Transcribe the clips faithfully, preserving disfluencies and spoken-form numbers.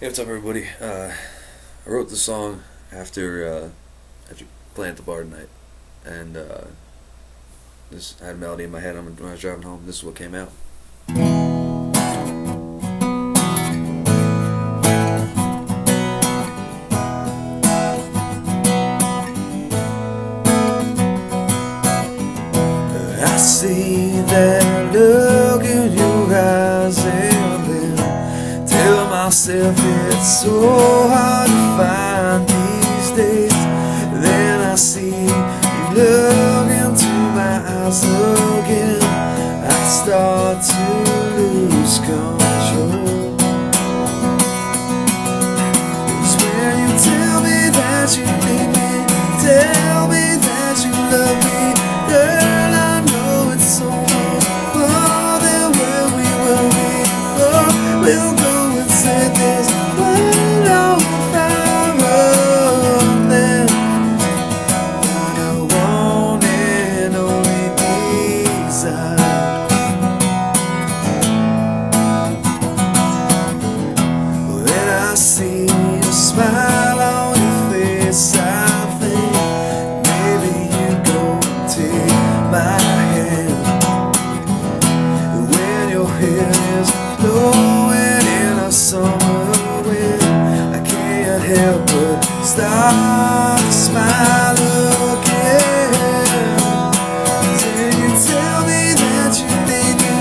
Hey, what's up, everybody? Uh, I wrote this song after uh, after playing at the bar tonight, and uh, this I had a melody in my head when I was driving home. This is what came out. I see that look in your eyes, and then tell myself it's so hard to find these days. Then I see you look into my eyes again. I start to lose control. It's when you tell me that you need me, tell me that you love me, girl. I know it's so much more than where we will be. Oh, we'll go and say this one on our own then. I want and only desire. When I see you smile on your face, help but stop to smile again. Then you tell me that you need me,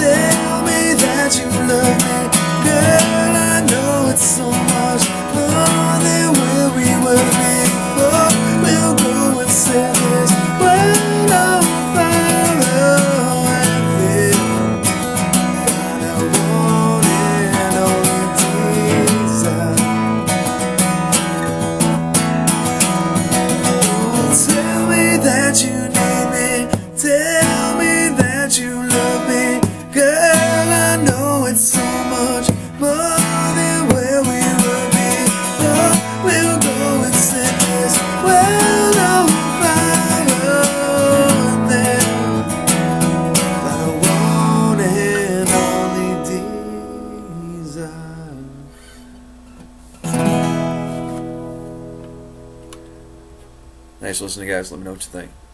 tell me that you love me, girl. I know it's so much more than where we were before. We'll go and set this world on fire and then find our one and only desire. That you need me, tell me that you love me, girl. I know it's so much more than where we will be. Oh, we'll go and set this world on fire then. But I want an only desire. Nice listening, guys. Let me know what you think.